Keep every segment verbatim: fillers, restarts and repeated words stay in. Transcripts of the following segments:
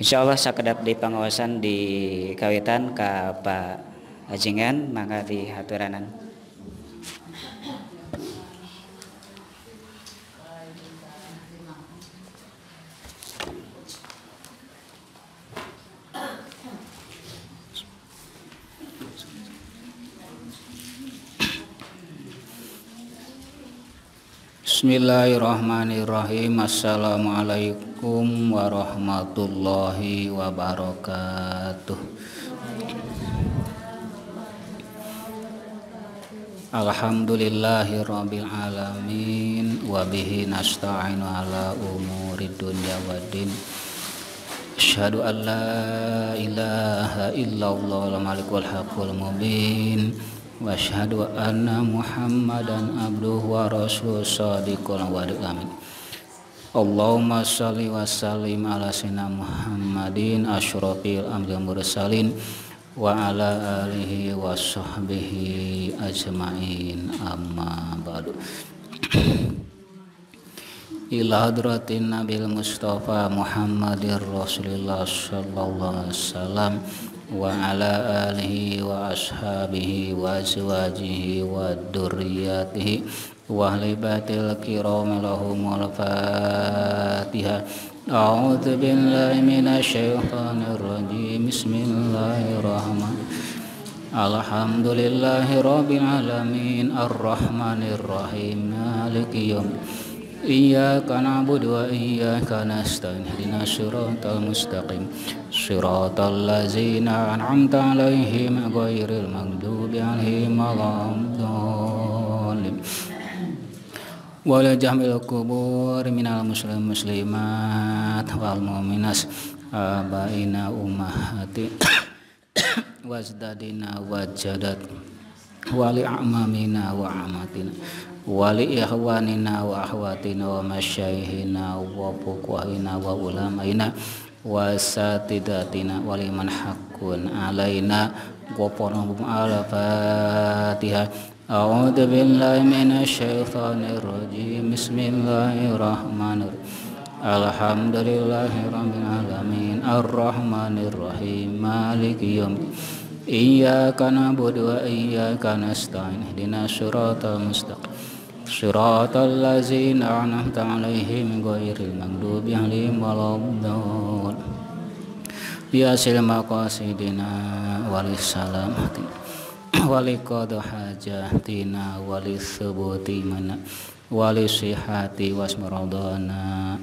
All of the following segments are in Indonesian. Insyaallah sakedap di pengawasan di kawitan ka Pak Ajengan maka di haturanan. Bismillahirrahmanirrahim. Assalamualaikum warahmatullahi wabarakatuh. Alhamdulillahirabbil alamin wa bihi nasta'inu ala umurid dunya waddin. Asyhadu an la ilaha illallah al-malikul haqqul mubin. Wa syahadu anna Muhammadan abduhu wa rasuluhu shadiqul wa'd. Amin. Allahumma shalli wa sallim ala sayyidina Muhammadin asyrofil anbiya'i mursalin wa ala alihi wa sahbihi ajmain. Amma ba'du. Ila hadratin nabil mustafa Muhammadir rasulillah sallallahu alaihi wasallam wa ala alihi wa ashabihi wa azwajihi wa dhurriyyatihi wa ahli baitil kiram lahumul fatiha. A'udzu billahi minasyaitonir rajim. Bismillahirrahmanirrahim. Alhamdulillahi rabbil alamin arrahmanir rahim maliki yaum. Iyyaka na'budu wa iyyaka nasta'in ihdinas siratal mustaqim siratal ladzina an'amta 'alaihim ghairil maghdubi 'alaihim waladdallin wa la jahmil qubur minal muslim muslimat wal mu'minat abaina ummahati wazdadina wajadat wali a'mamina wa amatina wali ikhwanina wa akhwatina wa masyaihina wa fuqahina wa ulamaina wa satidatina wa liman haqqun alaina wa qur'anum al-fatiha. A'udzu billahi minasyaitonir rajim. Bismillahirrahmanirrahim. Alhamdulillahirabbil alamin arrahmanir rahim maliki yaumiddin. Iyyaka na'budu wa iyyaka nasta'in ihdinas siratal mustaqim siratal ladzina an'amta 'alaihim ghairil maghdubi 'alaihim waladdallin. Biasil maqasidina walissalamatina waliqad hajatina walisubuti mana walisihati wasmaradana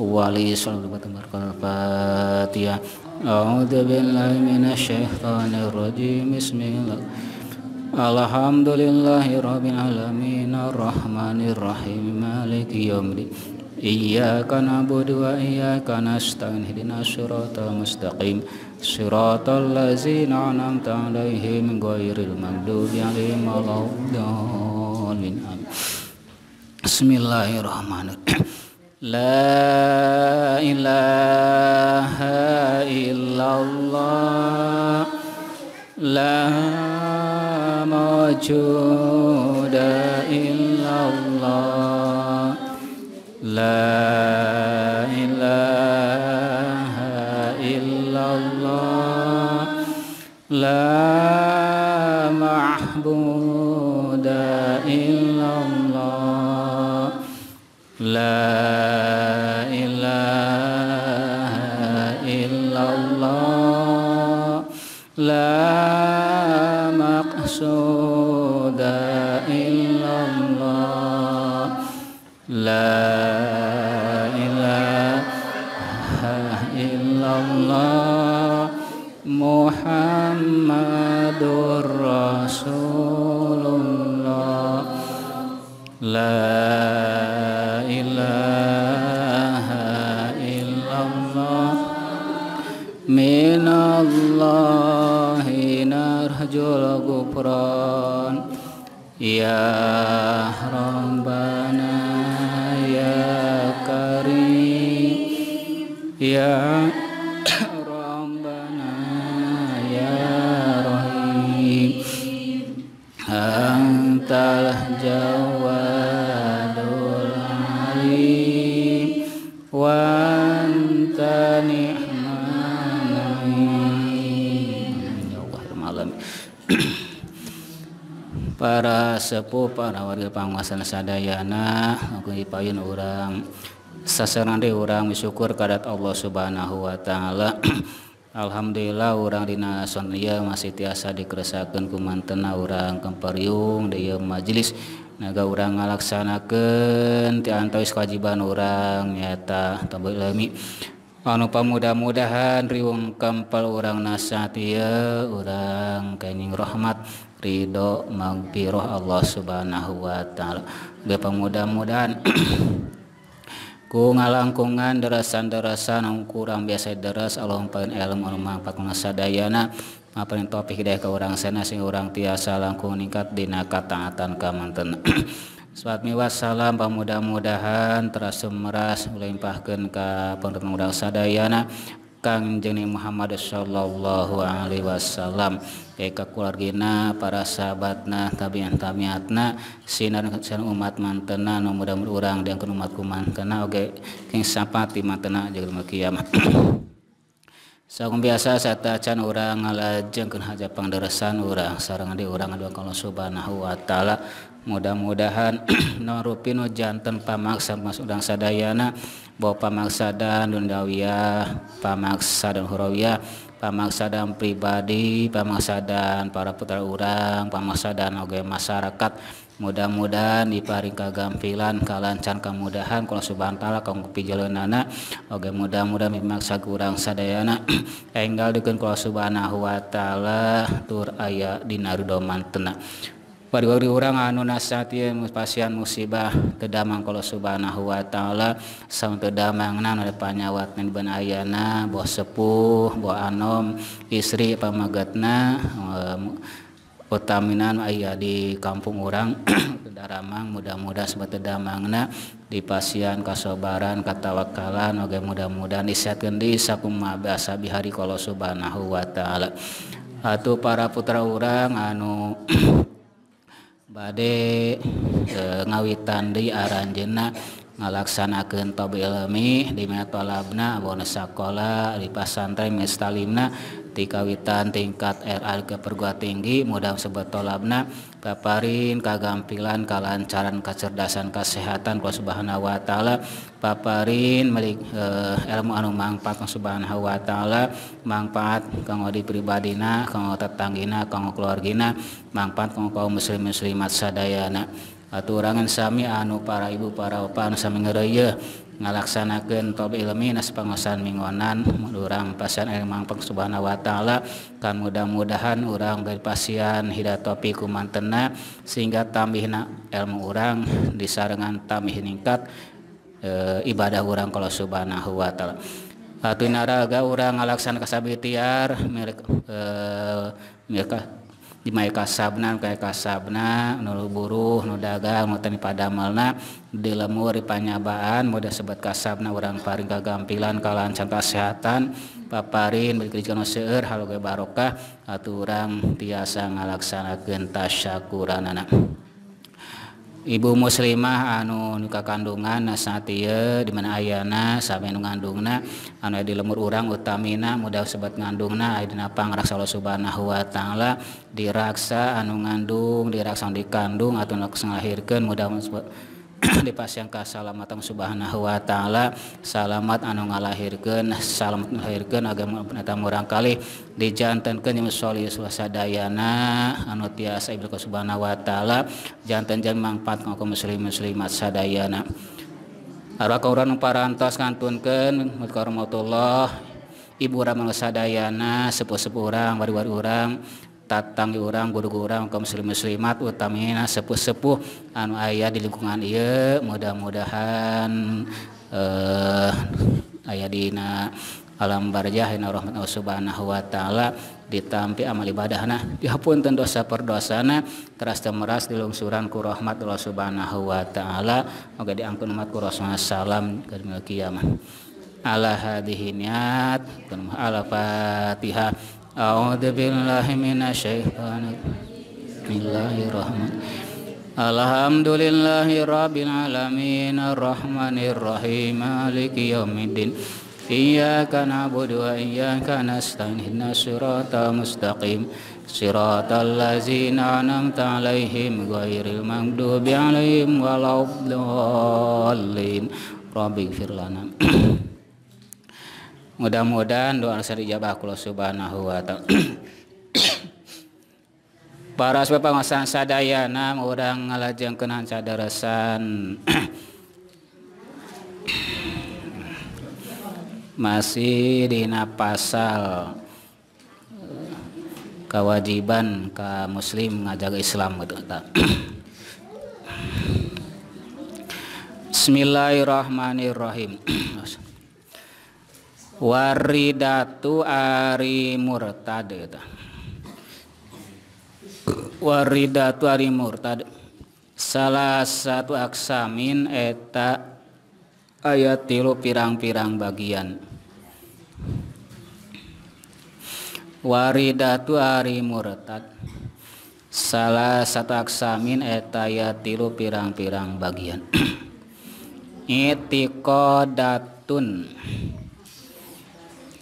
walisallu barakal fatiha. A'udzu billahi minasyaitonir rajim. Bismillahirrahmanirrahim. Alhamdulillahirabbil alamin arrahmanir rahim maliki yaumiddin. Iyyaka na'budu wa iyyaka nasta'in ihdinas siratal mustaqim siratal ladzina an'amta 'alaihim ghairil maghdubi 'alaihim waladdallin. Bismillahirrahmanirrahim. La ilaha illallah la mawjuda illallah la ilaha illallah la ma'buda illallah la la maqsuda illallah la ilaha illallah Muhammadur Rasulullah la minallahi narjul ghufran ya rabbana ya karim ya rabbana ya rahim antal jawadul alim wa anta ni'ma para sepuh, para warga panguasan sadayana, aku ipain orang saserande orang bersyukur kadat Allah Subhanahu wa Ta'ala. Alhamdulillah orang dina sonia masih tiasa dikeresakan kumantena orang kemperiung di majelis naga orang ngalaksanakan tiantois kewajiban orang nyata tabel lami anu pamudah-mudahan riung kampal orang nasatia orang kening rahmat ridho magfirah Allah Subhanahu wa Ta'ala. Mudah-mudahan ku ngalangkungan derasan-derasan yang kurang biasa deras Allah paling ilmu Allah paling sadayana paling topik hidayah ke orang sana sehingga orang tiasa langkung ningkat dina kataatan kamanten. Swatmi wassalam pamudah-mudahan terasa meras melimpahkan ke penerima orang sadayana Kang Jeni Muhammad sallallahu alaihi wasallam eka keluargina para sahabatna tabi'in tabi'atna sinar sinar umat mantena nu mudah-mudahan urang diangkeun umatku mantena oge king sapati mantena jeung kiamat. Saung biasa sata can urang ngalajengkeun haja pangderesan urang sareng di urang ngadua ka Allah Subhanahu wa Ta'ala. Mudah-mudahan non rupinu jantan pamaksa mas udang sadayana bahwa pamaksa dan dundawiyah, pamaksa dan hurawiyah, pamaksa dan pribadi, pamaksa dan para putra urang, pamaksa dan oge masyarakat. Mudah-mudahan diparing kagampilan kalancan kemudahan kalau subhan ta'ala kaum kepijalanana oge mudah-mudahan memaksa kurang sadayana enggal dekeun kalau Subhanahu wa Ta'ala tur aya dina ridho mantena. Bari-bari orang anu nasati pasien musibah terdamang kalau Subhanahu wa Ta'ala sang terdamang nan oleh panyawat nin benayana boh sepuh boh anom istri pamagatna utaminan ayah di kampung orang terdamang mudah-mudahan sebab terdamangna di pasien kasobaran katawakalan oge mudah-mudahan disiatkan di sakumah biasa bihari kalau Subhanahu wa Ta'ala. Atuh para putra orang anu bade e, ngawitan di aranjena ngalaksanakeun tobe ilmi di metolabna abona sakola di pasantren mistalimna di kawitan tingkat R A ke perguruan tinggi mudah sebetolabna paparin kagampilan kalancaran kecerdasan kesehatan kalau Subhanahu wa Ta'ala paparin melik e, ilmu anu mangpaat kang Subhanahu wa Ta'ala mangpaat kang di pribadina kang tetanggina kang keluargina mangpaat kang kaum muslim muslimat sadayana. Aturangan sami anu para ibu para opa anu sami ngereuyeuh ngalaksanakeun tob ilmi nas pangosan mingonan urang pasian anu mangpang Subhanahu wa Ta'ala kan mudah-mudahan urang bari pasian hidayat topi kumantena sehingga tambihna ilmu urang disarengan tambih ningkat e, ibadah urang kalau Subhanahu wa Ta'ala. Atuh naraga urang ngalaksanakeun kasabetiar milik e, milik di mae kasabna kae kasabna nu buruh nu dagang nu tani padamelna di lemur di panyabaan mudah sebet kasabna urang paring kagampilan kalancan kesehatan paparin bari kerjaan seueur hal oge barokah atuh urang tiasa ngalaksanakeun tasyakuranana. Ibu muslimah anu nuka kandungan nasatia di mana ayana sampai nu ngandungna anu di lemur urang utamina mudah sebat ngandungna aya dina pangraksa Allah Subhanahu wa Ta'ala diraksa anu ngandung diraksa anu dikandung atau ngelahirkeun mudah dipasiang kasalamatan Subhanahu wa Ta'ala salamat anu ngalahirkeun salamat ngalahirkeun agama eta murang kalih dijantenkeun jeung solih sadayana anu tiasa ibadah Subhanahu wa Ta'ala janten jeung mangpaat ka muslim muslimat sadayana. Arwah kaurang parantos kantunkeun mutka rahmatullah ibu urang sadayana sepuh-sepuh urang wari-wari urang tatanggi orang guru-guru orang kaum muslim muslimat utamina sepuh-sepuh anu ayah di lingkungan ieu mudah-mudahan eh, ayah dina alam barzah dina rahmat Allah Subhanahu wa Ta'ala ditampi amal ibadahna dihapunten dosa perdosana teras temeras dilungsuran ku rahmat Allah Subhanahu wa Ta'ala moga diampun umat ku Rasulullah sallam ka dina kiamat. Ala hadhihi niyat ala Fatihah. A'udzu billahi minasyaitonir rajim. Bismillahirrahmanirrahim. Alhamdulillahirabbil alamin arrahmanir rahim maliki yaumiddin. Iyyaka na'budu wa iyyaka nasta'in ihdinas siratal mustaqim. Shiratal lazina an'amta 'alaihim ghairil maghdubi 'alaihim waladdallin. Rabbighfir lana. Mudah-mudahan doa serijabah kula subhanahu wa ta'ala. Para sebab pangasan sadayana urang ngalajengkeun hanca daresan. Masih dina pasal kewajiban ka muslim ngajaga Islam gitu. Bismillahirrahmanirrahim. Waridatu ari murtad gitu. Waridatu ari murtad salah satu aksamin eta ayat tilu pirang-pirang bagian. Waridatu ari murtad salah satu aksamin etaya tilu pirang-pirang bagian. Itiqodatun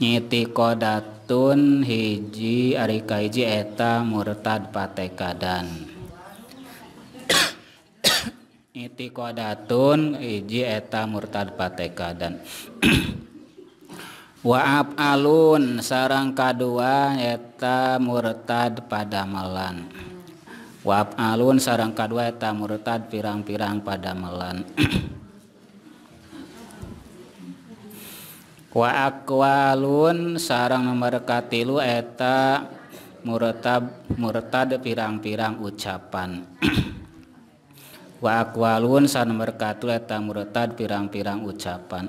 Itiqodatun hiji ari kahiji eta murtad patekadan. Itiqodatun hiji eta murtad patekadan. Wa'ab alun sarang kadua eta murtad padamelan. Wa'ab alun sarang kadua eta murtad pirang-pirang padamelan. Wa'akwalun sarang nomor katilu eta murtad murtad pirang-pirang ucapan. Wa'akwalun sarang nomor katilu eta murtad pirang-pirang ucapan.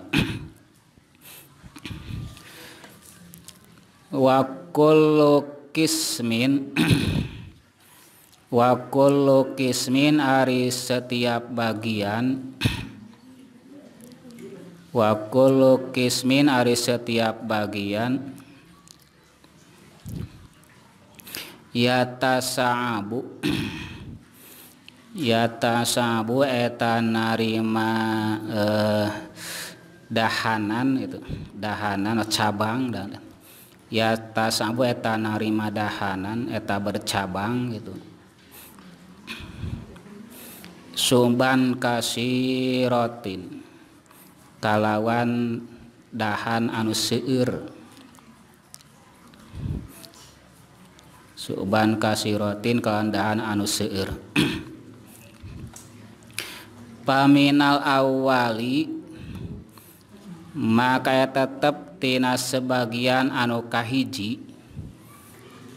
Wa kullu kismin wa kullu kismin ari setiap bagian. Wa kullu kismin ari setiap bagian yatasa'abu yatasa'abu eta narima eh, dahanan itu dahanan cabang dan ya tasabu eta narima dahanan eta bercabang gitu. Sumban kasirotin kalawan dahan anu seueur. Sumban kasirotin kalawan dahan anu seueur. Paminal awali maka tetep tina sebagian anu kahiji.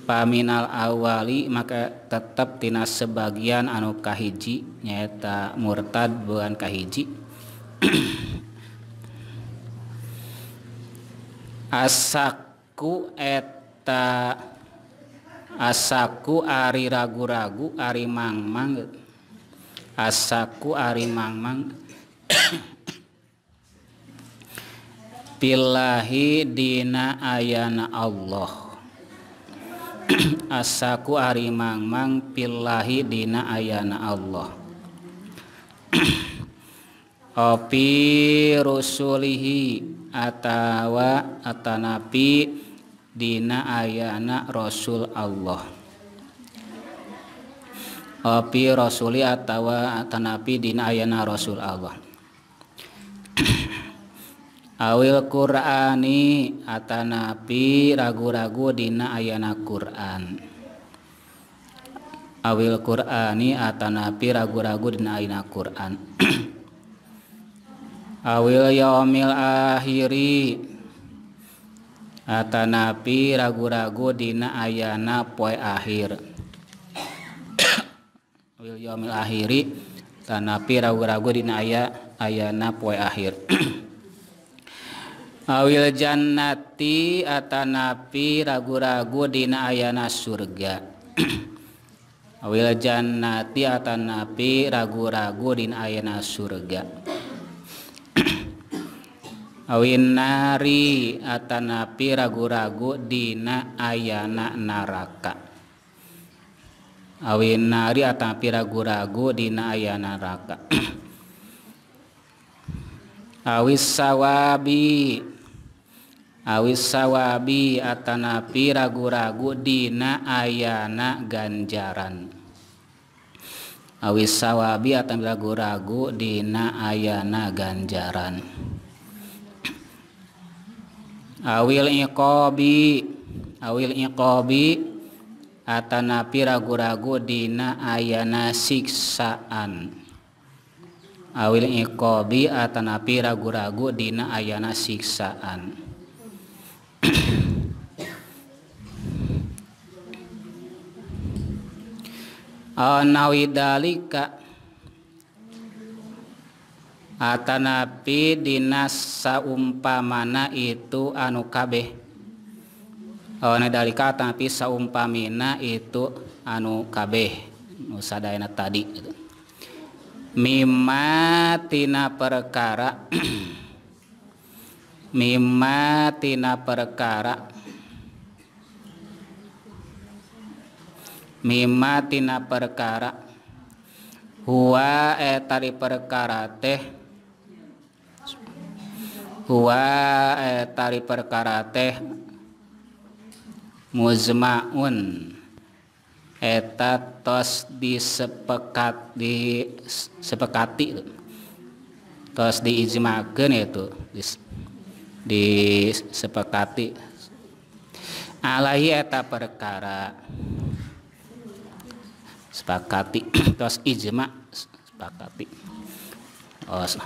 Paminal awali maka tetap tina sebagian anu kahiji nyata murtad bukan kahiji. Asaku eta asaku ari ragu-ragu ari mangmang. Asaku ari mangmang billahi dina ayana Allah. Asaku ari mangmang billahi dina ayana Allah. Opi rusulihi atawa atanapi dina ayana rasul Allah. Opi rasuli atawa atanapi dina ayana rasul Allah. Awil Qur'ani atanapi ragu-ragu dina ayana Qur'an. Awil Qur'ani atanapi ragu-ragu dina ayana Qur'an. Awil yaumil akhiri atanapi ragu-ragu dina ayana poe akhir. Awil yaumil akhiri atanapi ragu-ragu dina ayana poe akhir. Awil jannati atanapi ragu-ragu dina ayana surga. Awil jannati atanapi ragu-ragu dina ayana surga. Awil nari atanapi ragu-ragu dina ayana naraka. Awil nari atanapi ragu-ragu dina ayana naraka. Awis sawabi awis sawabi atanapi ragu-ragu dina ayana ganjaran. Awis sawabi atanapi ragu-ragu dina ayana ganjaran. Awil iqobi, awil iqobi atanapi ragu-ragu dina ayana siksaan. Awil iqobi atanapi ragu-ragu dina ayana siksaan. Nawi dalika atanapi dina saumpamana itu anu kabeh. Awana dalika tapi saumpamina itu anu kabeh nusadayana tadi gitu. Mimma tina perkara mimma tina perkara mimma tina perkara huwa etari perkara teh huwa etari perkara teh muzmaun eta tos disepekat disepekati tos diijmakeun itu disepekati alaihi eta perkara sepakati tos ijma sepakati os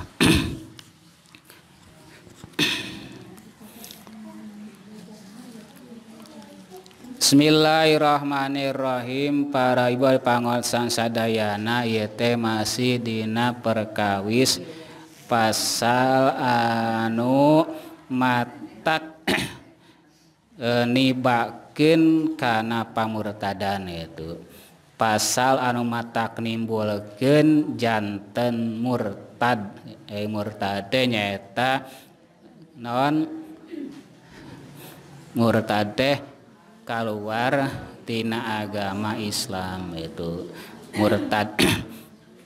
Bismillahirrahmanirrahim. Para ibu pangolsan sadayana yete masih dina perkawis pasal anu matak nibakeun kana pamurtadan itu. Pasal anu matak nimbulkeun janten murtad. Eh murtad nyaeta non murtad teh keluar tina agama Islam itu murtad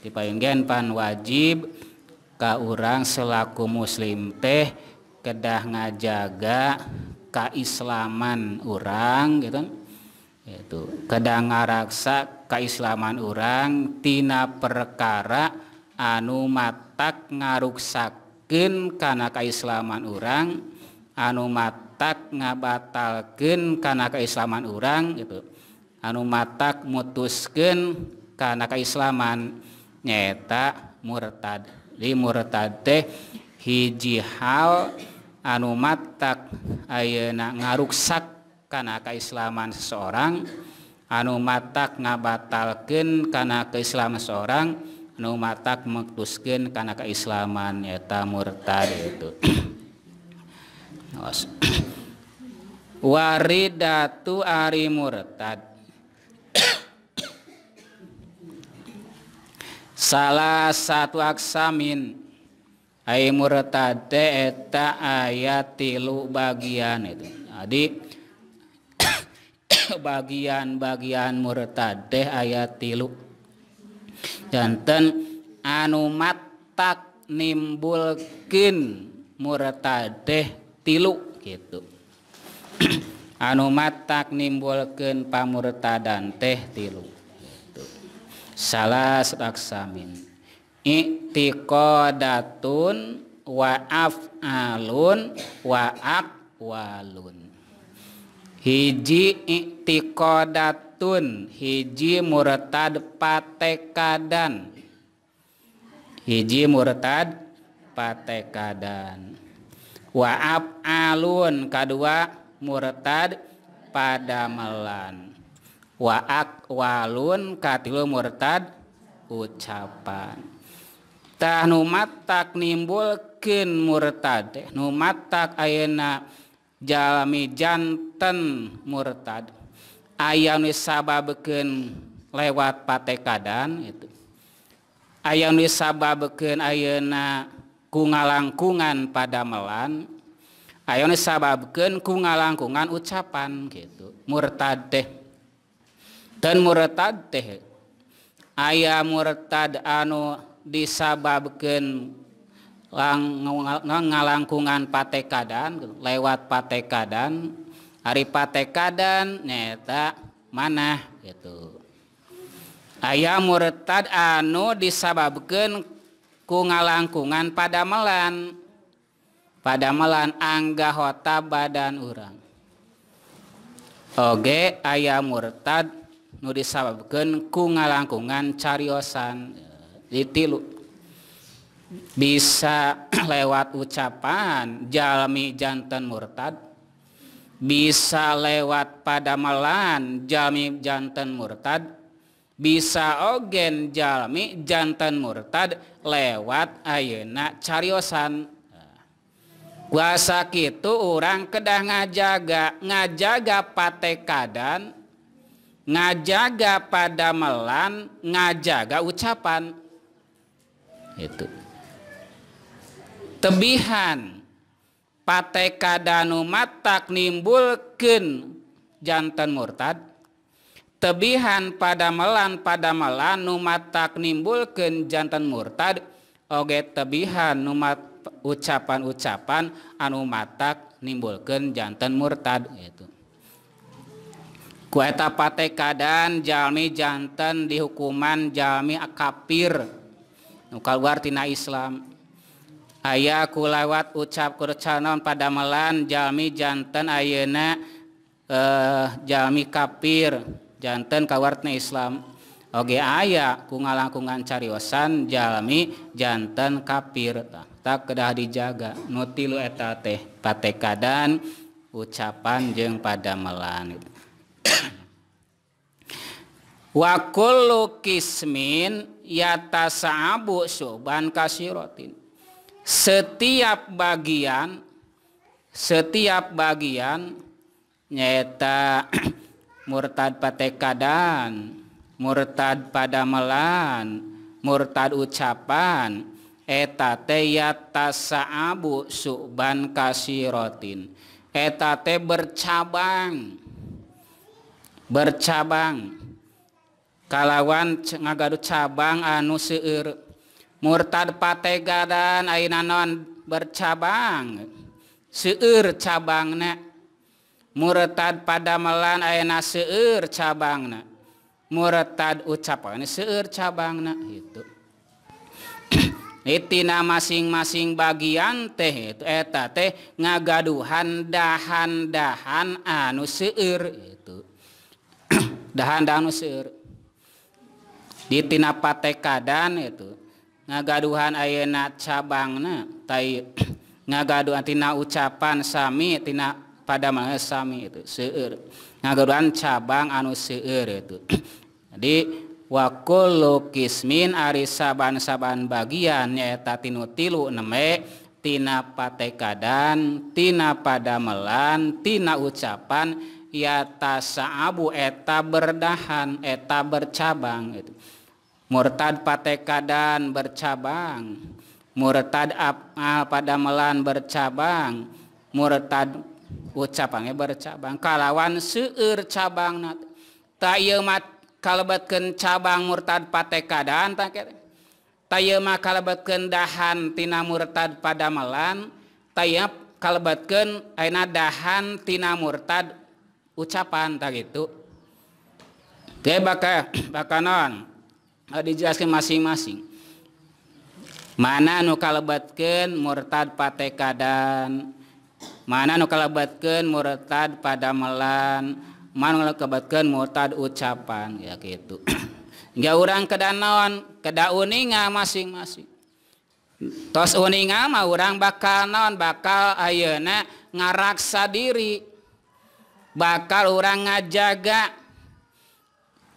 dipayungkeun pan wajib ka urang selaku muslim teh kedah ngajaga kaislaman urang gitu itu kedah ngaraksa kaislaman urang tina perkara anu matak ngaruksakeun kana kaislaman urang anu matak tak ngabatalkeun kana kaislaman urang gitu. Anu matak mutuskeun kana kaislaman nyaeta murtad. Di murtad teh hiji hal anu matak ayeuna ngaruksak kana kaislaman seseorang, anu matak ngabatalkeun kana kaislaman seseorang, anu matak mutuskeun kana kaislaman nyaeta murtad gitu. Os. Waridatu ari murtad salah satu aksamin ai murtad eta aya tilu bagian itu. Jadi bagian-bagian murtad teh aya tilu. Janten anu matak nimbulkeun murtad teh tilu gitu. Anu matak nimbulkeun pamurtadan teh tilu gitu. Salah saksamin i'tiqadatun wa af'alun wa aqwalun. Hiji i'tiqadatun hiji murtad patekadan hiji murtad patekadan wa'ab alun kadua murtad padamelan wa'ak walun katilu murtad ucapan tah nu matak nimbulkeun murtad teh nu matak ayeuna jalmi janten murtad aya nu sababkeun lewat patekadan itu aya nu sababkeun ayeuna ku ngalangkungan padamelan aya nu sababkeun ku ngalangkungan ucapan gitu murtad teh dan murtad teh aya murtad anu disababkeun lang ngalangkungan patekadan lewat patekadan hari patekadan nyata manah gitu. Aya murtad anu disababkeun ku ngalangkungan padamelan. Padamelan anggahota badan urang. Oge aya murtad nu disababkeun ku ngalangkungan cariosan. Ditilu. Bisa lewat ucapan jalmi janten murtad. Bisa lewat padamelan jalmi janten murtad. Bisa ogen jalmi jantan murtad lewat ayeuna cariosan. Kuasa kitu orang kedah ngajaga, ngajaga patekadan, ngajaga padamelan, ngajaga ucapan. Itu. Tebihan patekadanu matak nimbulkeun jantan murtad. Tebihan padamelan padamelan nu matak nimbulkeun jantan murtad oge tebihan nu ucapan-ucapan anu matak nimbulkeun jantan murtad gitu. Ku eta patekadan jalmi jantan dihukuman jalmi kafir nu kaluar tina Islam. Aya ku lewat ucap kurcanon padamelan jalmi jantan ayeuna eh, jalmi kafir. Janten kawartna Islam oge aya ku ngalangkungan cariosan jalmi janten kafir tak kedah dijaga nu tilu eta teh patekadan ucapan jeung padamelan. Wa kullu kismin yatasaabu suban kasiratin. Setiap bagian setiap bagian nyata murtad patekadan, murtad padamelan, murtad ucapan, eta teh yatasaabu suban kasiratin. Eta teh bercabang, bercabang. Kalawan ngagaduh cabang anu seueur. Murtad patekadan ayeuna naon bercabang, seueur cabangna. Murtad padamelan ayeuna seueur cabangna. Murtad ucapan seueur cabangna itu. Tina masing-masing bagian teh itu eta teh ngagaduhan dahan-dahan anu seueur itu. Dahan-dahan anu seueur. Di tina patekadan itu ngagaduhan ayeuna cabangna tai ngagaduhan tina ucapan sami tina padamelan sami itu seueur ngagaduhan cabang anu seueur itu. Jadi wa kullu kismin ari saban-saban bagian nyaeta tinu tilu neme tina patekadan, tina padamelan, tina ucapan yatasaabu eta berdahan, eta bercabang itu. Murtad patekadan bercabang, murtad afal padamelan bercabang, murtad ucapannya bercabang kalawan seueur cabang tak ieu mah kalebetkeun cabang murtad patekadan tak ieu mah kalebetkeun dahan tina murtad padamelan tak ieu kalebetkeun ayeuna dahan tina murtad ucapan tak gitu. Teh bakal bakanon dijelaskeun masing-masing mana nu kalebetkeun murtad patekadan, mana nu kalebetkeun murtad padamelan, mana nu kalebetkeun murtad ucapan ya kitu. Nya urang kedah naon, kedah uninga masing-masing. Tos uninga mah urang bakal naon, bakal ayeuna ngaraksa diri. Bakal urang ngajaga.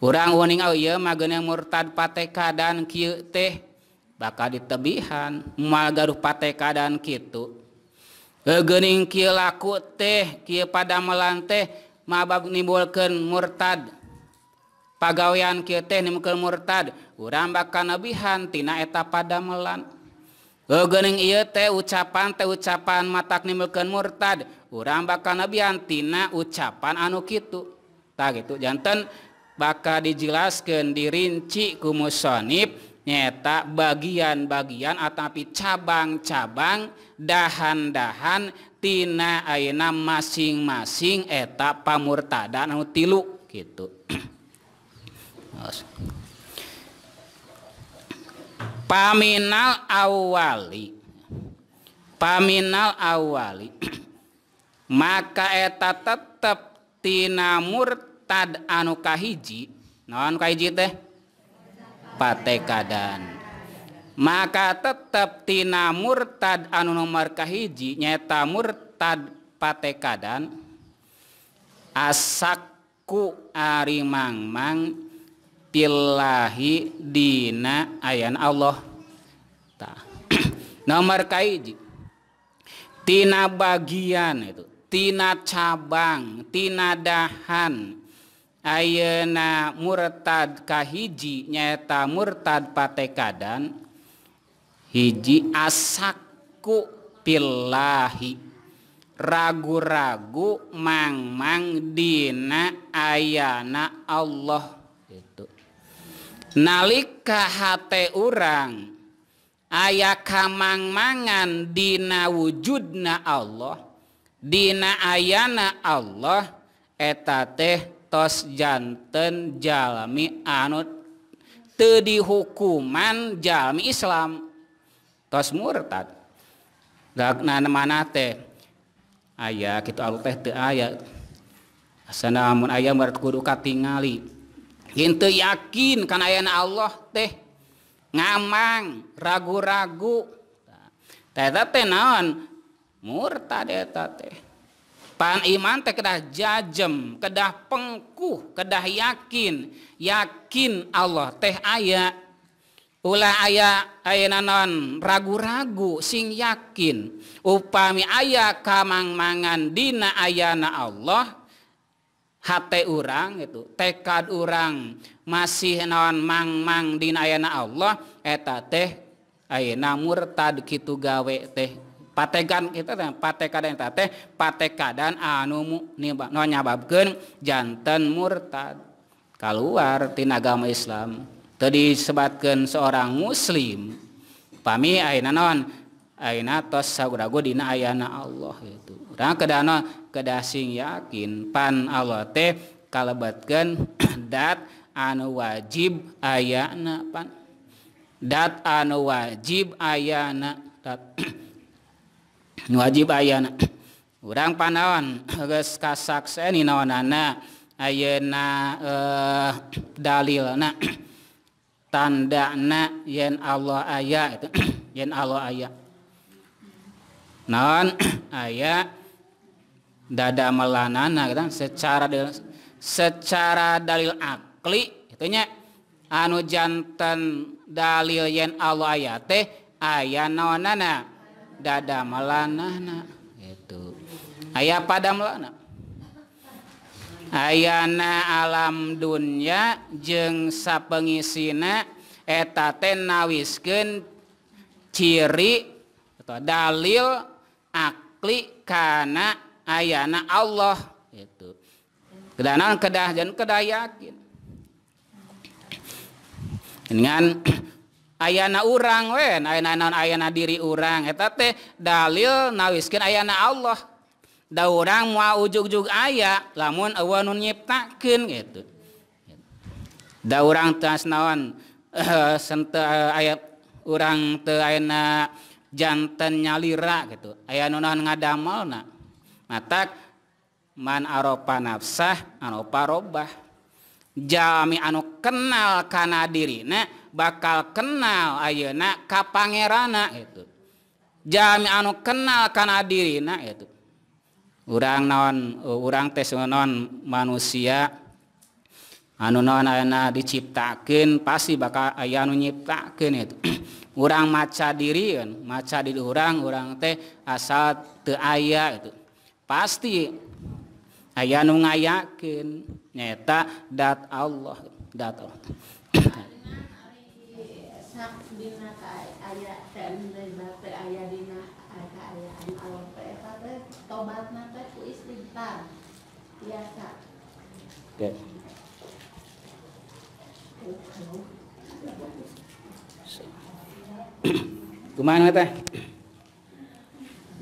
Urang uninga ieu mah geuneh murtad patekadan kieu teh bakal ditebihan, moal gaduh patekadan kitu. Gening kia laku teh, kia padamelan teh, mabab nimbulkan murtad. Pagawean kia teh nimbulkan murtad. Urang bakal nabihan tina eta padamelan. Gening iya teh ucapan teh ucapan matak nimbulkan murtad. Urang bakal nabihan tina ucapan anu kitu. Tak gitu janten bakal dijelaskan dirinci ku musonib Nyata bagian-bagian atapi cabang-cabang dahan-dahan tina ayeuna masing-masing eta pamurtadan anu tilu gitu. Paminal awali, paminal awali, maka eta tetep tina murtad anu kahiji, naon kahiji teh? Patekadan. Maka tetap tina murtad anu nomor kahiji nyata murtad patekadan asakku ari mangmang billahi dina ayan Allah ta. Nomor kahiji tina bagian itu, tina cabang, tina dahan ayeuna murtad kahiji nyata murtad patekadan hiji asakku billahi ragu-ragu mangmang dina ayana Allah gitu. Nalika hate urang aya kamangmangan dina wujudna Allah, dina ayana Allah, eta teh tos janten jalmi anu teu dihukuman jalmi Islam, tos murtad. Dakna mana teh aya kitu alu teh teu aya, asana mun aya meureut kudu katingali henteu yakin kana ayana Allah teh ngamang ragu-ragu eta teh naon murtad eta teh. Pan iman teh kedah jajem, kedah pengkuh, kedah yakin, yakin Allah teh aya. Ulah aya ayeuna naon ragu-ragu sing yakin. Upami aya kamangmangan dina ayana Allah, hate urang itu, tekad urang masih naon mangmang dina ayana Allah, eta teh ayeuna murtad kitu gawe teh. Patekan kita teh patekadan eta teh patekadan anu nyababkeun janten murtad kaluar tina agama Islam. Teu disebatkeun seorang muslim pami ayeuna naon ayeuna tos ragu-ragu dina ayana Allah gitu. Urang kedana kedah sing yakin pan Allah teh kalebetkeun dat anu wajib ayana pan dat anu wajib ayana dat wajib ayana. Urang panaon geus kasakseni naonana ayeuna eh, dalilna tandana yen Allah aya itu yen Allah aya naon aya dadamelanana gitu, secara dalil, secara dalil akli itu nya anu janten dalil yen Allah aya teh aya naonana dada melanana itu ayah pada melana ayana alam dunya jeung sapengisina eta teh nawiskeun ciri atau dalil akli kana ayana Allah itu kedanan kedah dan kedah yakin dengan ayana urang wen, ayana non ayana diri urang, eta teh dalil nawiskeun ayana Allah. Da urang moal ujug-ujug aya, lamun eueuh nu nyiptakeun gitu. Da urang teu naon, uh, sente uh, aya urang teu ayana janten nyalira gitu. Aya nu naon ngadamelna. Matak man aropa nafsah anopa robah. Jalmi anu kenal kana dirina bakal kenal ayeuna ka pangerana gitu. Jami anu kenal kana dirina gitu. Urang naon urang teh non manusia anu naon ayeuna diciptakeun pasti bakal aya anu nyiptakeun itu. Urang maca dirieun, maca diri urang urang teh asal teu aya gitu. Pasti aya nu ngayakeun nyata dat Allah, dat Allah. Oke. Kumaha teh?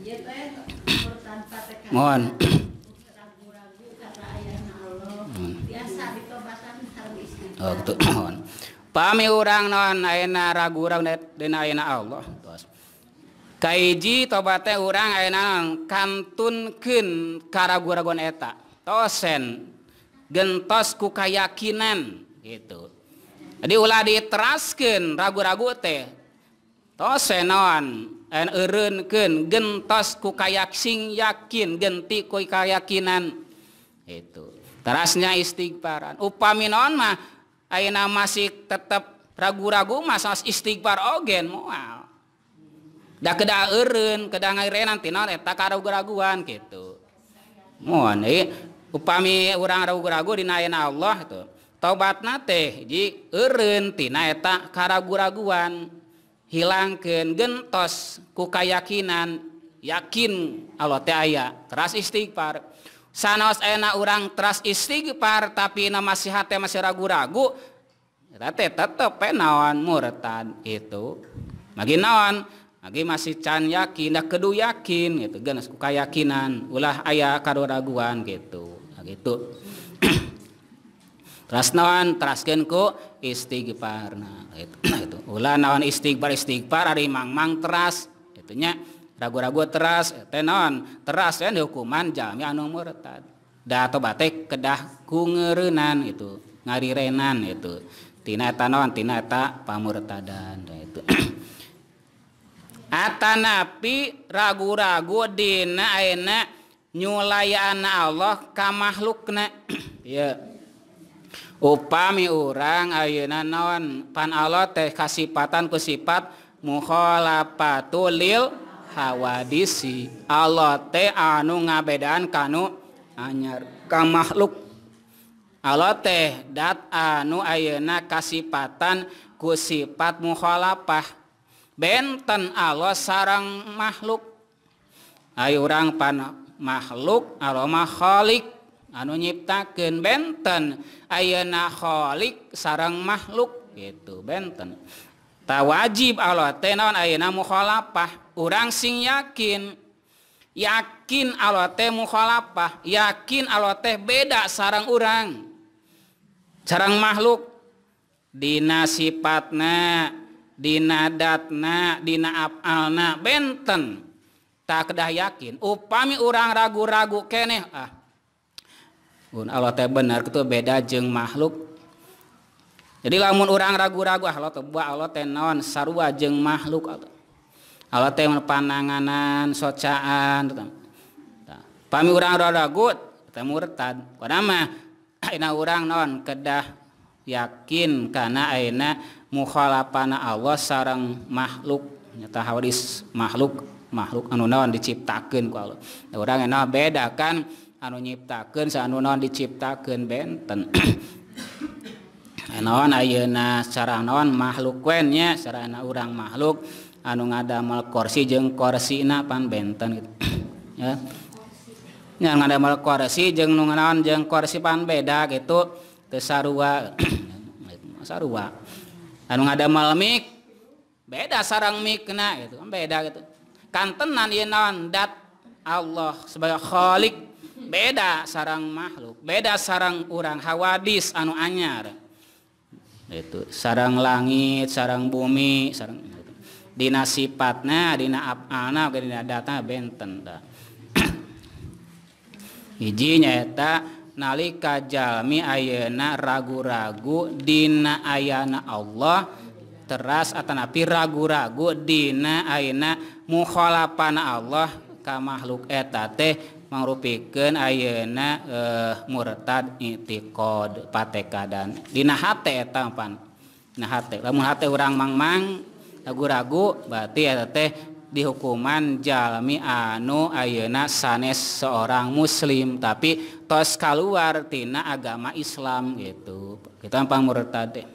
Ieu teh tanpa tekanan. Mohon. Ragu-ragu kana ayana Allah. Biasa ditobatan harus. Oh, kitu. Mohon. Pami urang naon ayeuna ragu-ragu dina ayeuna Allah. Tos. Kaiji tobat teh urang ayeuna kantunkeun karagu-raguan eta. Tosen gentos ku kayakinan gitu. Jadi ulah diteraskeun ragu-ragu teh. Tosenon en ereunkeun gentos ku kayak sing yakin genti ku kayakinan itu terasnya istighfaran upami naon mah ayeuna masih tetep ragu-ragu mah saos istighfar ogen moal da kedah eureun kedah ngairenan tina eta karagu-raguan kitu moal e upami urang ragu-ragu dina ayeuna Allah itu taubatna teh hiji eureun tina eta karagu-raguan hilangkeun gentos ku kayakinan yakin Allah teh aya teras istighfar sanaos ayeuna urang teras istighfar tapi na masih hate masih ragu-ragu eta teh tetep naon murtad itu magi naon magi masih can yakin dah kedu yakin gitu geus ku kayakinan ulah aya karaguan gitu gitu teras naon teraskeun ku istighfarna itu itu ulah naon istighfar istighfar ari mangmang teras itu nya ragu-ragu teras teh naon teras ya hukuman jami anu murtad da tobat teh kedah kungeureunan itu ngarirenan itu tina eta naon tina eta pamurtadan itu atanapi ragu-ragu dina ayeuna nyulayaana Allah ka makhlukna ieu upami urang ayeuna naon pan Allah teh kasipatan ku sifat mukhalafatul lil hawadisi Allah teh anu ngabedaan kanu anyar ka makhluk Allah teh dat anu ayeuna kasipatan ku sifat mukhalafah benten Allah sareng makhluk ayeuna urang pan makhluk Allah mah khaliq anu nyiptakeun benten ayeuna khaliq sareng makhluk gitu benten tawajib Allah teh naon ayeuna mukhalafah urang sing yakin yakin Allah teh mukhalafah yakin Allah teh beda sareng urang sareng makhluk dina sifatna dina datna dina afalna benten tak kedah yakin upami urang ragu-ragu keneh ah Allah teh benar itu beda jeung makhluk. Jadi lamun urang ragu-ragu ah Allah teh buah Allah teh naon sarua jeung makhluk. Allah teh pananganan socaan. Pami urang ragu teh murtad. Padahal mah ayeuna urang naon kedah yakin kana ayeuna mukhalafana Allah sareng makhluk nyata hadis makhluk makhluk anu naon diciptakeun ku Allah. Urang ena bedakan anu nyiptakeun saanu naon diciptakeun benten naon ayeuna sareng naon makhluk we nya sarana urang makhluk anu ngadamel kursi jeung korsina pan benten gitu ya nya ngadamel kursi jeung nu naon jeung kursi pan beda gitu teu sarua sarua anu ngadamel mik beda sareng mikna gitu beda gitu kantenan ieu naon dat Allah sebagai khaliq beda sarang makhluk, beda sarang urang hawadis anu anyar. Itu sarang langit, sarang bumi, sarang gitu. Dina sifatna, dina afalna, dina data benten da. Hiji nyaeta nalika jalmi ayeuna ragu-ragu dina ayana Allah, teras atanapi ragu-ragu dina ayeuna mukhalafana Allah ka makhluk eta teh mangrupikeun ayeuna eh, murtad i'tiqad patekadan dina hate eta pan dina hate lamun hate urang mangmang ragu-ragu berarti eta teh dihukuman jalmi anu ayeuna sanes seorang muslim tapi tos kaluar tina agama Islam gitu kita pang murtad teh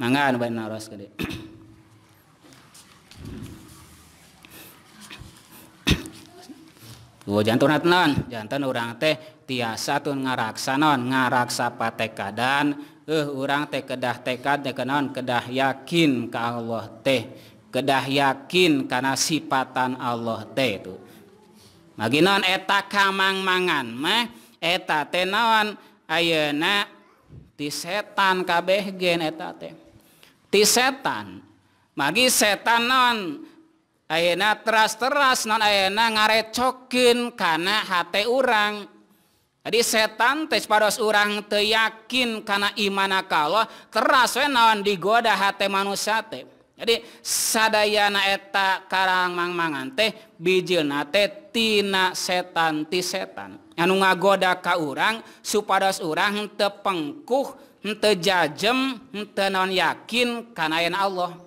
mangga anu bener ros gede Wo jantan non, jantan urang teh tiasa tuh ngaraksa non, ngaraksa patekadan, eh urang teh kedah tekad, teh kenon kedah yakin ka Allah teh kedah yakin karena sifatan Allah teh itu. Maginon eta kamang-mangan mah eta teh naon ayeuna ti setan kabeh gen eta teh. Ti setan. Magi setan naon ayeuna teras-teras naon ayeuna ngarecokeun kana hate urang. Jadi setan teh pados urang teu yakin kana imanna ka Allah, teras we naon digoda hate manusia teh. Jadi sadayana eta karangmang-mangan teh bijeuna teh tina setan ti setan anu ngagoda ka urang supados urang teu pengkuh, teu jajem, teu naon yakin kana aya Allah.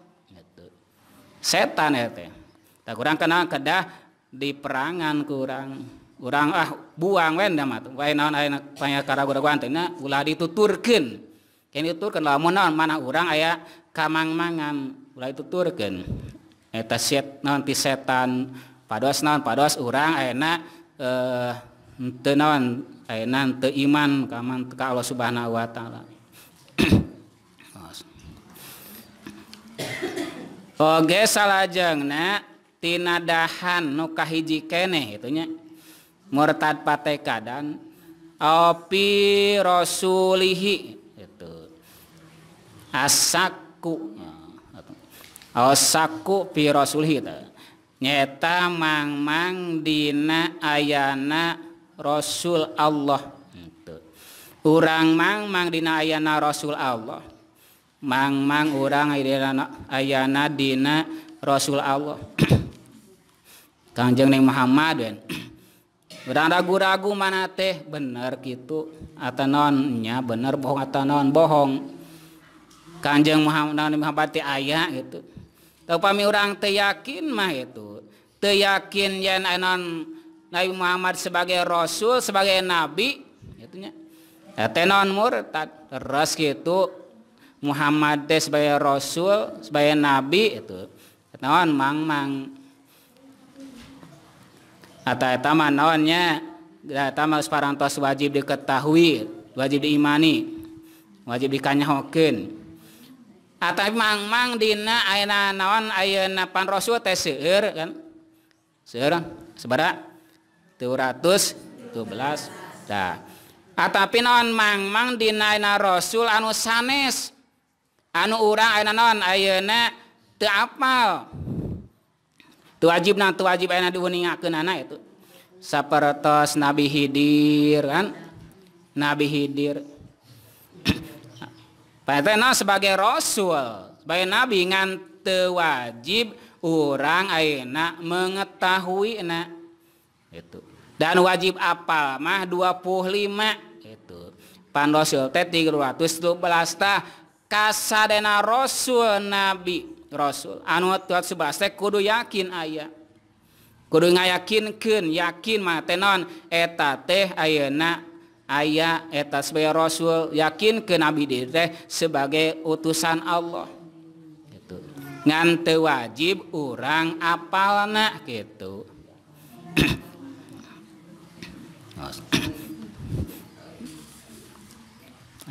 Setan eta tah urang kana kedah diperangan ku urang. Urang ah buang we da mah wae naon aya panya karagodagoan teh nya ulah dituturkeun. Kene dituturkeun lamun naon maneh urang aya kamang-mangan. Ulah dituturkeun eta set naon ti setan pados naon pados urang ayeuna eh teu naon ayeuna teu iman ka man ka Allah Subhanahu wa taala. Oge salajengna tina dahan nu kahiji keneh itu nya murtad patekadan opi rasulihi itu asakku Osaku pi rasulih nyeta mang-mang dina ayana rasul Allah itu. Urang mang-mang dina ayana rasul Allah. Mang-mang urang ayana dina rasul Allah. Kangjeng Ning Muhammad we. Urang ragu-ragu mana teh bener kitu atawa non nya bener bohong atawa non bohong. Kanjeng Muhammad Muhammad teh aya gitu. Tapi orang teu yakin mah itu, teu yakin yen anon Nabi Muhammad sebagai rasul, sebagai nabi gitu nya. Eta non murtad. Terus kitu Muhammad teh sebagai rasul, sebagai nabi itu. Naon mang-mang. Eta eta mah naon nya? Eta mah saparantos wajib diketahui, wajib diimani, wajib dikanyahokeun. Atau mang-mang dina ayana naon ayana pan rasul teh seueur kan seueur sabaraha dua ratus dua belas tah atapi naon mang-mang dina ayana rasul anu sanes anu urang ayana naon ayana teu apal teu wajibna teu wajib ayana diuningakeunana itu sapertos Nabi Khidir kan Nabi Khidir Patena sebagai rasul, sebagai nabi ngan teu wajib urang ayeuna mengetahui na itu. Dan wajib apal mah dua puluh lima itu. Pan rasul teh tiga ratus dua belas tah kasadena rasul nabi rasul anu dua ratus dua belas teh kudu yakin aya. Kudu ngayakinkeun, yakin mah teh naon eta teh ayeuna aya eta sebagai rasul yakin ke nabi diri teh sebagai utusan Allah gitu. Ngan teu wajib urang apalna gitu.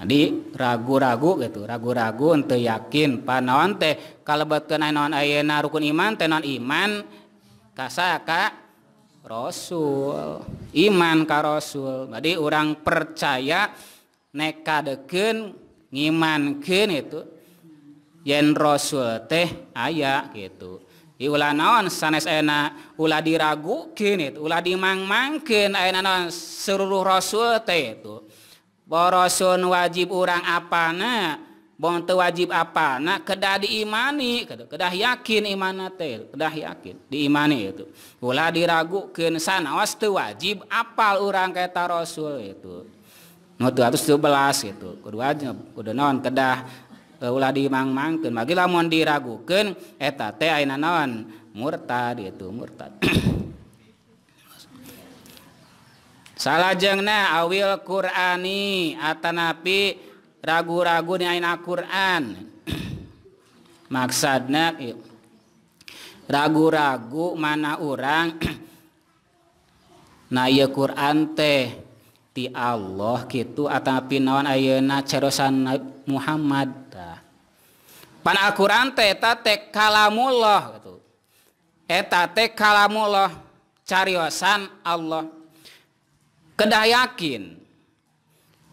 Jadi ragu-ragu gitu, ragu-ragu teu yakin panaon teh kalebetkeun naon ayeuna rukun iman teh naon iman ka saka rasul, iman ka rasul. Jadi orang percaya nekadekeun ngimankeun itu yen rasul teh aya gitu. Ieu ulah naon sanes ayeuna ulah diragukeun itu, ulah dimangmangkeun ayeuna naon seluruh rasul teh itu. Ba rasul wajib urang apana, bong teu wajib apana kedah diimani, kedah yakin imanna teh, kedah yakin diimani itu. Ulah diragukeun sanaos teu wajib apal urang ka eta rasul itu. Nu dua ratus dua belas itu, kudu wajib, kudu naon kedah ulah dimangmangkeun. Bagi lamun diragukeun eta teh ayeuna naon murtad itu, murtad. Salajengna awil Qur'ani atanapi ragu-ragu ni ayeuna Quran maksudna ragu-ragu mana urang na ieu Quran teh ti Allah kitu atapi naon ayeuna cerosan Muhammad tah Pan Al-Quran teh eta teh kalamullah gitu. Eta teh kalamullah cariosan Allah. Kedah yakin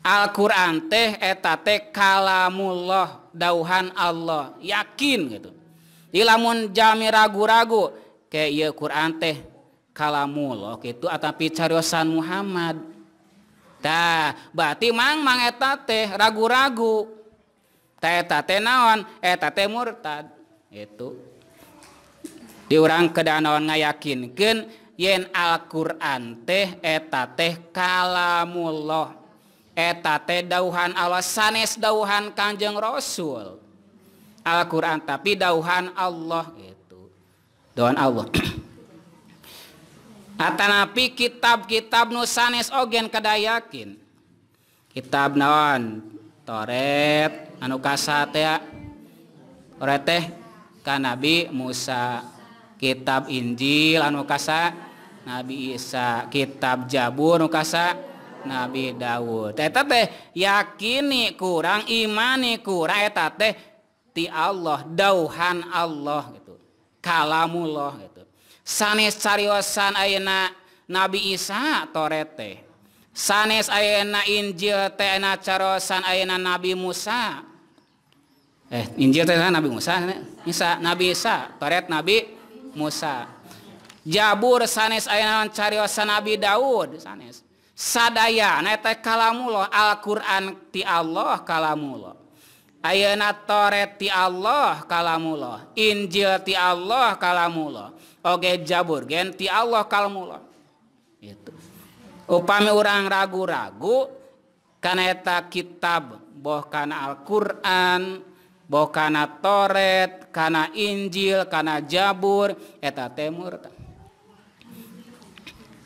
Al-Quran teh eta teh kalamullah dauhan Allah. Yakin gitu. Ilamun jami ragu-ragu kayak iya Quran teh kalamullah gitu atapi cariosan Muhammad. Tah, berarti mang mang eta teh ragu-ragu. Teh eta teh naon? Eta teh murtad. Itu. Di urang kedah naon ngayakinkeun yen Al-Qur'an teh eta teh kalamullah. Eta teh dauhan Allah sanes dauhan Kanjeng Rasul. Al-Qur'an tapi dauhan Allah gitu. Dauhan Allah. Atanapi kitab-kitab nu sanes ogen kada yakin. Kitab naon? Toret anu kasatea. Toret teh ka Nabi Musa. Kitab Injil anu kasa Nabi Isa. Kitab Zabur anu kasa Nabi Daud. Eta teh yakini kurang, imani kurang, eta teh ti Allah, dauhan Allah gitu. Kalamullah gitu. Sanes cariosan ayeuna Nabi Isa torete. Sanes ayeuna Injil teh na cariosan ayeuna Nabi Musa. Eh, Injil teh Nabi Musa, Isa, Nabi Isa, toret Nabi Musa. Jabur sanes ayeuna cariosan Nabi Daud, sanes. Sadayana eta kalamullah, Al-Qur'an ti Allah kalamullah. Ayeuna toret ti Allah kalamullah, Injil ti Allah kalamullah, oge Jabur gen ti Allah kalamullah. Itu. Upami urang ragu-ragu kana eta kitab, boh kana Al-Qur'an, boh kana toret, kana Injil, kana Jabur, eta teh murtad.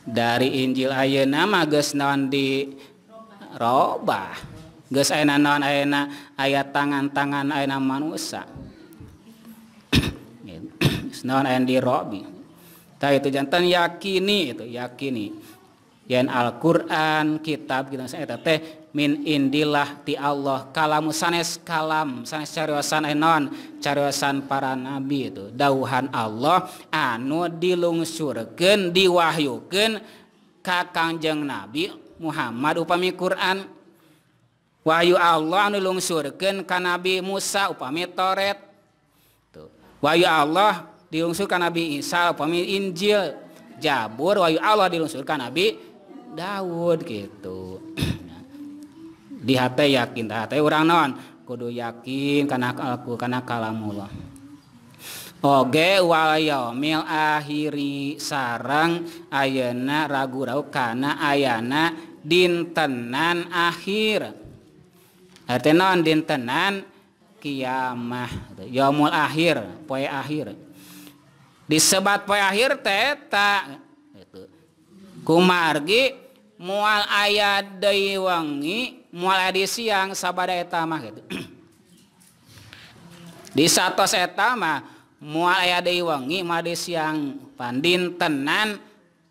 Dari Injil ayeuna mah geus naon di robah. Geus ayeuna naon ayeuna aya tangan-tangan ayeuna manusia. Geus naon ayeuna dirobi. Tah itu jantan yakini itu, yakini. Yen Al-Qur'an kitab kitab eta teh min indillah ti Allah, kalam sanes kalam, sanes cariosan ayeuna, cariosan para nabi itu, dauhan Allah anu dilungsurkeun, diwahyukeun ka Kanjeng Nabi Muhammad upami Qur'an. Wahyu Allah anu dilungsurkeun ka Nabi Musa upami Toret. Tuh. Wahyu Allah dilungsurkeun ka Nabi Isa upami Injil. Jabur wahyu Allah dilungsurkeun ka Nabi Daud gitu. Di hate yakin, di hate urang naon? Kudu yakin kana aku kana kalamullah. Oge wal yaumil akhiri sarang ayeuna ragu-ragu kana ayana dintenan akhir. Artinya non dintenan kiamah, yaumul akhir, poe akhir. Disebat poe akhir teh tak, kumargi mual ayat deui wengi, mual aya di siang sabada eta mah gitu. Di satos eta mah mual aya deui wengi, mual di siang pandintenan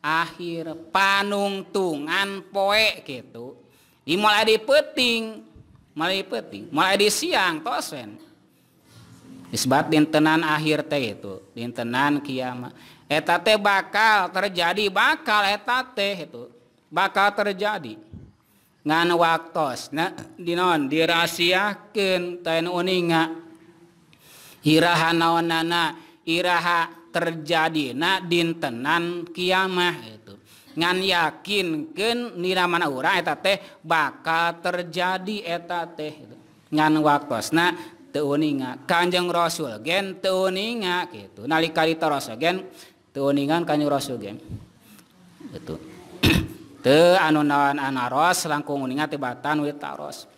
akhir panungtungan poe gitu. Di mual aya di peuting. Mulai penting, mulai di siang tosen. Disebut dintenan akhir teh itu, dintenan kiamat. Eta teh bakal terjadi, bakal eta teh itu, bakal terjadi. Ngan waktosna dinon dirahasiakeun taen uninga. Iraha naonana, iraha terjadina dintenan kiamah itu. Ngan yakinkeun dina mana urang eta teh bakal terjadi eta teh ngan waktosna teu uninga. Kanjeng Rasul gen teu uninga kitu nalika ditaros gen teu uningan Kanjeng Rasul gen kitu teu anu naon anaros langkung uninga tibatan we taros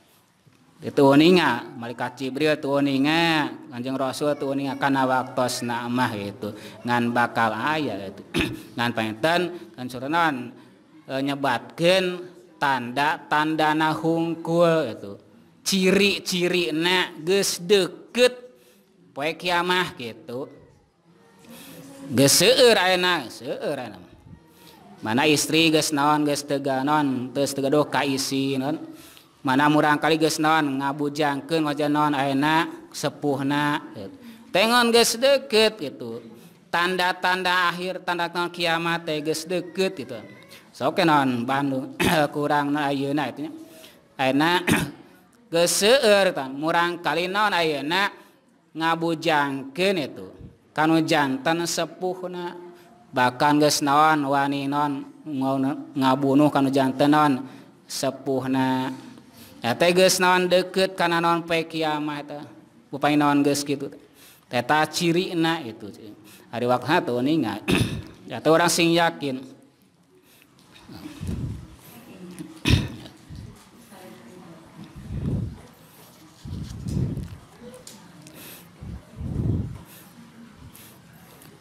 teu uninga malaikat Jibril teu uninga Kanjeng Rasul teu uninga kana waktosna mah kitu ngan bakal aya kitu. Ngan panten kan surenan e, nyebatkeun tanda-tandana hungkul gitu. Ciri-cirina geus deukeut poe kiamah gitu. Geus seueur ayeuna, seueur ayeuna. Mana istri geus naon geus teu ganon, teu tegaduh ka isi naon. Mana murang kali geus naon ngabujangkeun wajan naon ayeuna sepuhna. Tengon geus deukeut gitu. Tanda-tanda akhir tanda-tanda kiamat teh geus deukeut gitu. Sok naon Bandung kurang ayeuna eta nya. Ayeuna geus seueur tan murang kali naon ayeuna ngabujangkeun itu. Kanu janten sepuhna bahkan geus naon wani naon ngabunuh kanu janten naon sepuhna. Eta geus naon deukeut kana naon poe kiamat eta. Upami naon geus kitu. Eta cirina itu. Ari wakna teu ninga. Eta urang sing yakin.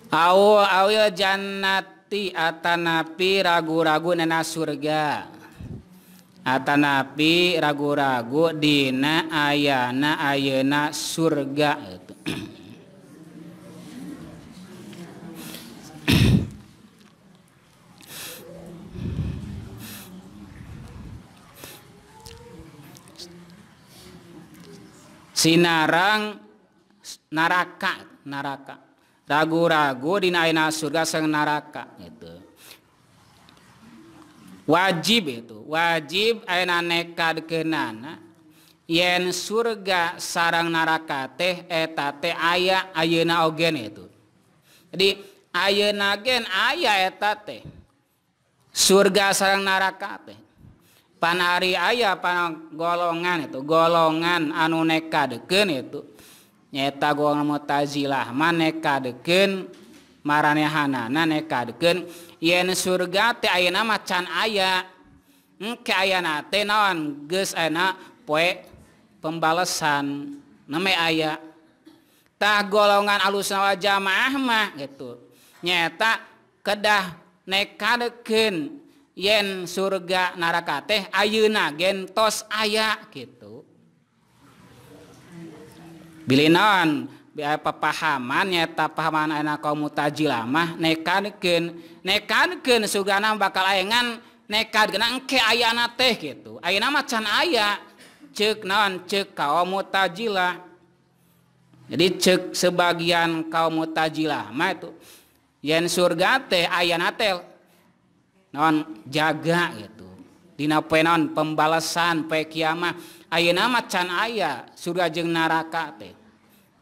Aw awil jannati atanapi ragu-ragu nena surga. Atanapi ragu-ragu dina ayana ayana surga itu. Sinarang neraka neraka ragu-ragu dina ayana surga sang neraka itu. Wajib itu wajib ayeuna nekadkeunana yen surga sareng neraka teh eta teh aya ayeuna oge itu. Jadi ayeuna gen aya eta teh surga sareng neraka teh pan ari aya pan golongan itu golongan anu nekadkeun itu nyaeta golongan Mu'tazilah manekadkeun maranehanana nekadkeun yen surga teh ayeuna mah can aya engke ayana teh naon geus ana poe pembalasan neme aya tah golongan alusna wal jamaah mah gitu nyata kedah nekadekeun yen surga neraka teh ayeuna gentos aya gitu bilinan biar pahaman nyata pahaman anak kaum Mu'tazilah mah nekadekeun nekadekeun sugana bakal ayengan nekadekeun engke ayana teh gitu ayeuna mah can aya ceuk naon ceuk kaum Mu'tazilah. Jadi ceuk sebagian kaum Mu'tazilah mah itu yen surga teh ayana teh naon jaga gitu dina poe naon pembalasan poe kiamah ayeuna mah can aya surga jeung neraka teh.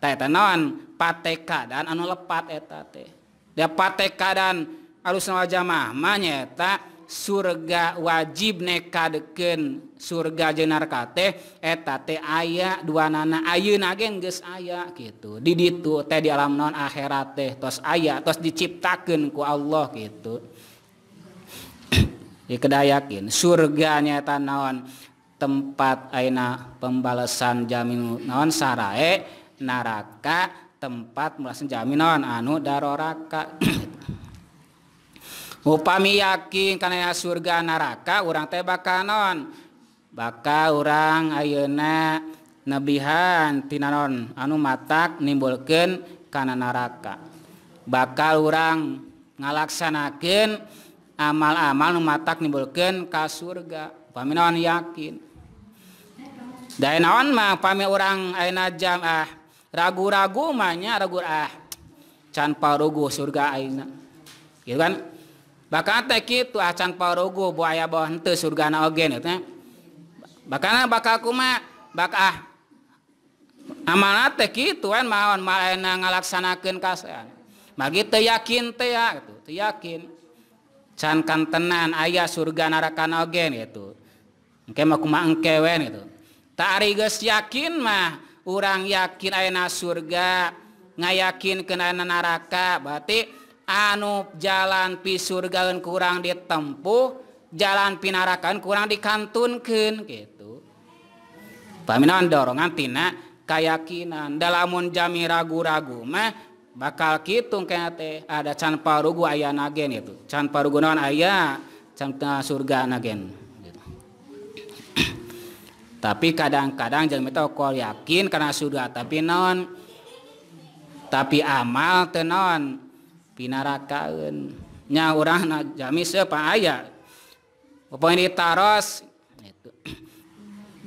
Eta naon pateka dan anu lepat eta teh. Da pateka dan alusna wal jamaah mah nyaeta surga wajib nekadekeun surga jeung neraka teh eta teh aya duanana ayeuna geun geus aya kitu. Di ditu teh di alam naon akhirat teh tos aya tos diciptakeun ku Allah kitu. Ieu kedah yakin surga nyaeta naon tempat ayeuna pembalasan jamin naon sarae neraka tempat melasan jaminan anu daroraka. Upami yakin kana surga neraka urang teh bakal naon bakal urang ayeuna nebihan tinanon anu matak nimbulkeun kana neraka bakal urang ngalaksanakeun amal-amal nu matak nimbulkeun ka surga upami naon yakin da naon mah upami urang ayeuna jamaah ragu-ragu mahnya ragu ah can parugu surga ayeuna gitu kan bakal teh kitu ah can parugu boe aya boe henteu surgana oge gitu nya bakana bakal kumaha bak ah amanah teh kitu kan maon ayeuna ngalaksanakeun kasean bagi teu yakin teh ya gitu teu yakin can kantenan aya surga neraka oge gitu engke mah kumaha engke we gitu ta ari geus yakin mah urang yakin ayeuna surga, ngayakinkeun ayeuna neraka, berarti anu jalan pi surgaeun kurang ditempuh, jalan pi nerakaeun kurang dikantunkeun gitu. Paminan dorongan tina kayakinan. Da lamun jami ragu-ragu mah bakal kitu kana teh ada can parugu ayana gen itu. Can parugu naon aya can surga nagen. Tapi kadang-kadang jangan minta kol yakin karena surga tapi non tapi amal tenon pinarakaeun nya urang jami sepa aya pokoknya ditaros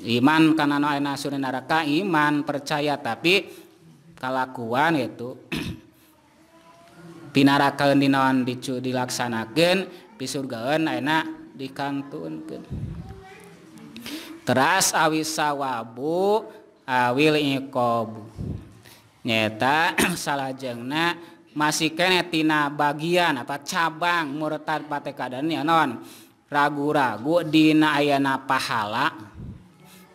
Iman karena no aina surni neraka, iman percaya tapi kalakuan itu pinarakeun dinaon dicu dilaksanakeun pisurgaeun aina dikantunkeun. Teras awisawabu awil iqabu. Nyata salajengna masih kene tina bagian apa cabang murtad patekadannya non ragu-ragu dina ayeuna pahala.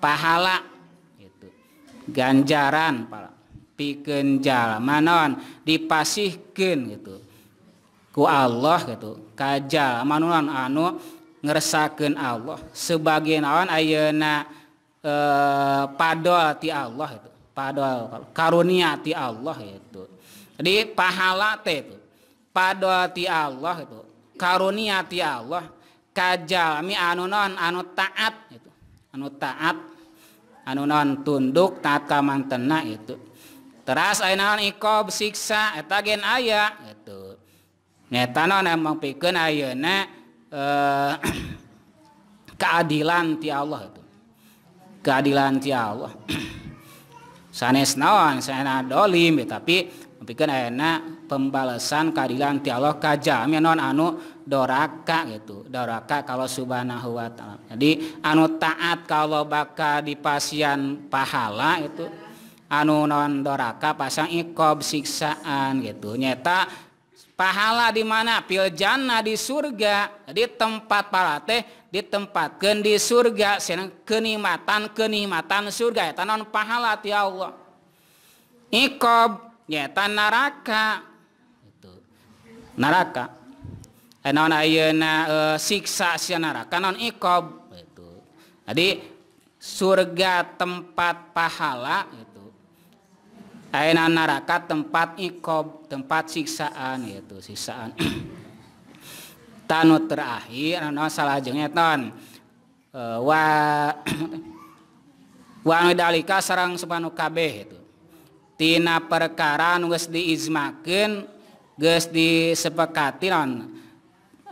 Pahala itu ganjaran pala pikeun jalma non dipasihkeun gitu ku Allah gitu ka jalma non anu ngeresakeun Allah sebagai naon ayeuna e, padol ti Allah itu padol karunia ti Allah itu jadi pahala teh itu padol ti Allah itu karunia ti Allah ka jalmi anu non anu taat gitu anu taat anu non tunduk taat ka mantena itu teras ayeuna naon iqab siksa eta gen aya gitu nyata non emang pikeun ayeuna eh, keadilan ti Allah itu keadilan ti Allah sanes naon sanes dolim tapi pikeun ayeuna pembalasan keadilan ti Allah ka jami non anu doraka gitu doraka kalau subhanahu wa ta'ala jadi anu taat kalau baka di pasian pahala itu anu non doraka pasang iqab siksaan gitu nyata pahala di mana pil jannah di surga jadi tempat palateh ditempatkan di surga seneng kenikmatan kenikmatan surga eta non pahala ti Allah iqab nyata neraka itu neraka non ayeuna e, siksa sia neraka non iqab gitu. Jadi surga tempat pahala gitu. Ayeuna neraka tempat iqab, tempat siksaan gitu, siksaan. Tanu terakhir non salajengna ton e, wa wa dalika sareng subhanu kabeh gitu. Tina perkara nu geus diijmakeun, geus disepakati non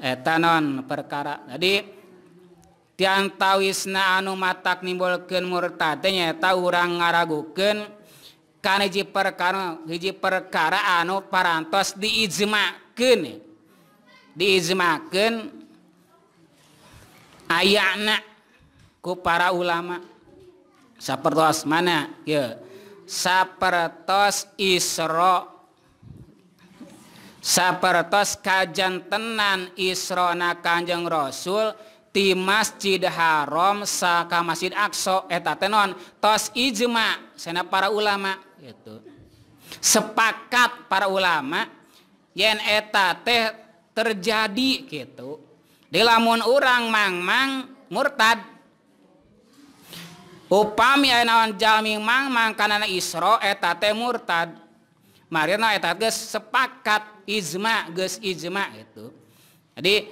eta non perkara jadi tiang tawisna anu matak nimbolkeun murtad nyata urang ngaragukeun kana hiji perkara hiji perkara anu parantos diijmakeun diijmakeun ayana ku para ulama sapertos mana ieu sapertos Isra sapertos kajantenan Isra na Kanjeng Rasul ti Masjid Haram saka Masjid Aqsa eta teh non tos ijma sana para ulama gitu sepakat para ulama yen eta teh terjadi gitu di lamun urang mangmang murtad upami aya naon jalmi mangmang kana Isra eta teh murtad marina eta geus sepakat ijma geus ijma gitu. Jadi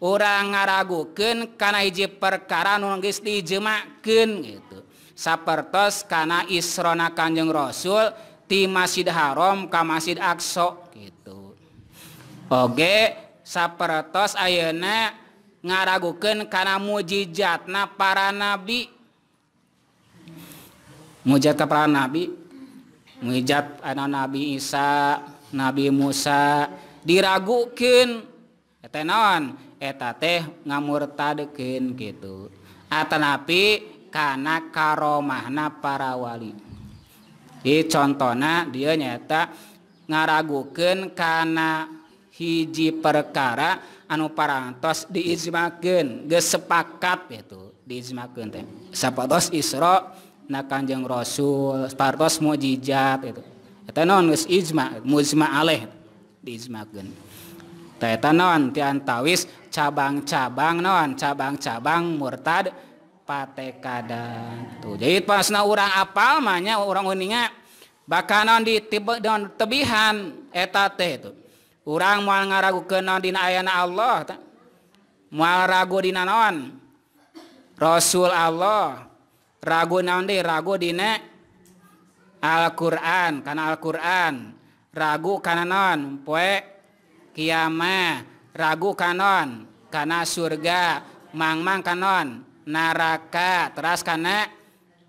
urang ngaragukeun kana hiji perkara nu geus diijmakeun gitu. Sapertos kana Isra na Kanjeng Rasul ti Masjid Haram ka Masjid Aqsa gitu. Oge sapertos ayeuna ngaragukeun kana mujizatna para nabi. Mujizat para nabi mujizat anak Nabi Isa, Nabi Musa diragukeun eta naon eta teh ngamurtadkeun kitu atanapi kana karomahna para wali ieu contona dia nyata ngaragukeun kana hiji perkara anu parantos diijmakeun geus sepakat kitu diijmakeun teh sapatos Isra na Kanjeng Rasul partos mujizat itu eta naon geus ijma mujma alaih diijmakeun teh eta naon ti antawis cabang-cabang naon cabang-cabang murtad patekadan tuh jadi pasna urang apal mah nya urang uninga bakal naon di tebihan eta teh itu urang moal ngaragukeun naon dina ayana Allah ta moal ragu dina naon Rasul Allah ragu naon deui ragu dina Al-Qur'an kana Al-Qur'an ragu kana naon poe kiamah ragu kanon kana surga mangmang kanon neraka, teras karena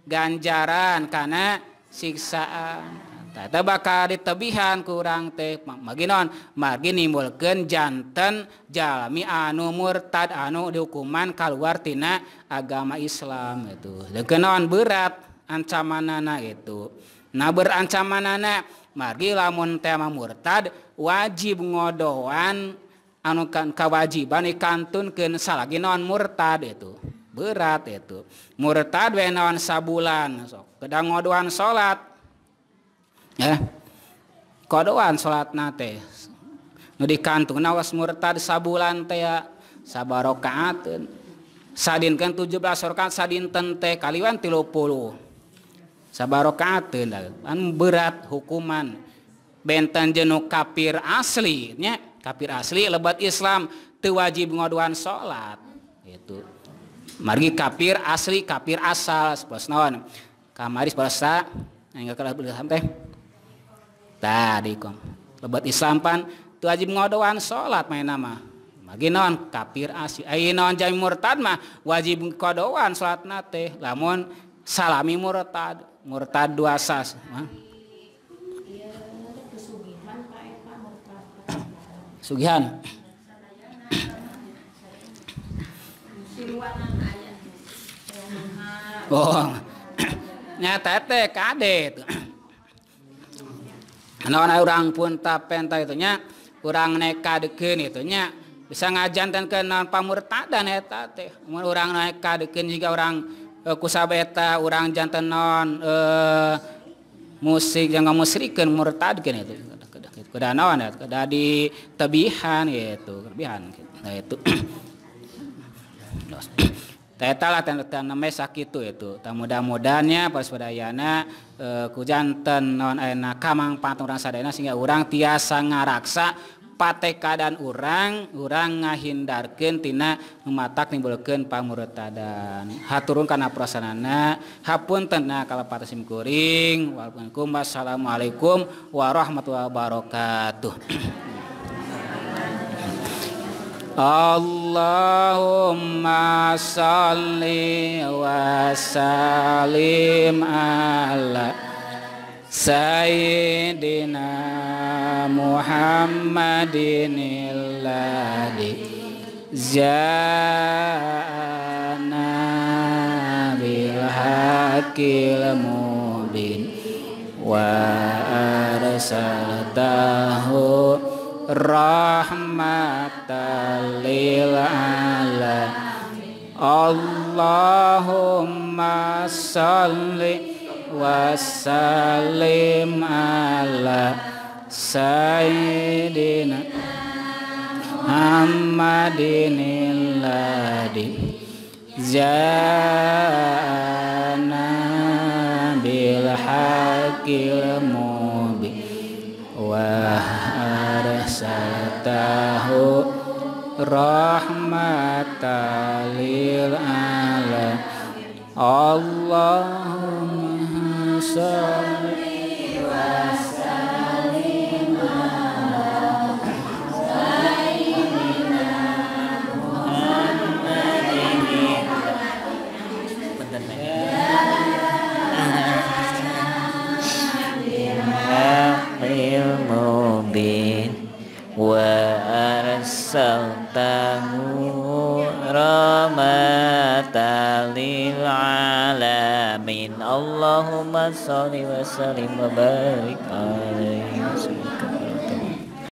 ganjaran, karena siksaan. Tata bakal ditebihan kurang teh maginon, margi nimbulkeun janten jalmi anu murtad anu dihukuman kaluar tina agama Islam itu. Deukeun berat ancamanana itu. Nah berancamanana margi lamun teh murtad wajib ngodoan anu kawajiban dikantunkeun salagi naon murtad itu. Berat itu. Murtad we naon sabulan sok kedang ngodoan salat. Ya, kodoan sholat nate, nudi kantung nawas murtad sabulan teh ya, sabarokaaten, sadinkan tujuh belas rakaat sadinten teh kaliwan tilu puluh, sabarokaaten, kan berat hukuman, benten jenuh kafir aslinya, kafir asli lebat Islam, teu wajib ngodoan sholat, itu, margi kafir asli kafir asal, sebelas nawan, kamari sebelas enggak kelas belas teh. Tadi kom, lebat Islam pan, tu wajib ngodoan sholat main nama, bagi non kafir asli, ayi non jami murtad mah wajib ngodoan sholat nate, lamun salami murtad, murtad dua sas. Sugihan. Oh, nyata teh kadet. Naon orang pun tapenta itunya, orang neka deken itunya bisa ngajantan ke non pamurtadan eta teh. Orang neka deken jika orang e, kusabeta, orang jantan non e, musik yang nggak musrikan murtadkan itu. Kuda naon ya, kuda di tebihan gitu, tebihan gitu. Nah itu, eta lah tanamnya sakit itu itu. Mudah-mudahnya pas padayana e, ku janten non ayeuna kamang panturang sadayana sehingga urang tiasa ngaraksa patekadan urang, urang ngahindarkeun tina numatak nimbulkeun pamurtadan. Haturun kana prasanana, hapunten kalapatos simkuring. Wassalamualaikum warahmatullahi wabarakatuh. Allahumma salli wa sallim ala Sayyidina Muhammadin alladhi ja'ana bil haqqil mubin wa arsaltahu rahmatan lil alamin. Allahumma salli wa sallim ala Sayyidina Muhammadin alladhi ja'ana bil haqqil mubin wa arsaltahu rahmatan lil alamin. Allahumma salli wa sallim ala Sayyidina Muhammadin al-haqqil mubin wa arsaltahu rahmatan lil alamin. Allahumma shalli wa sallim wa barik alaihi.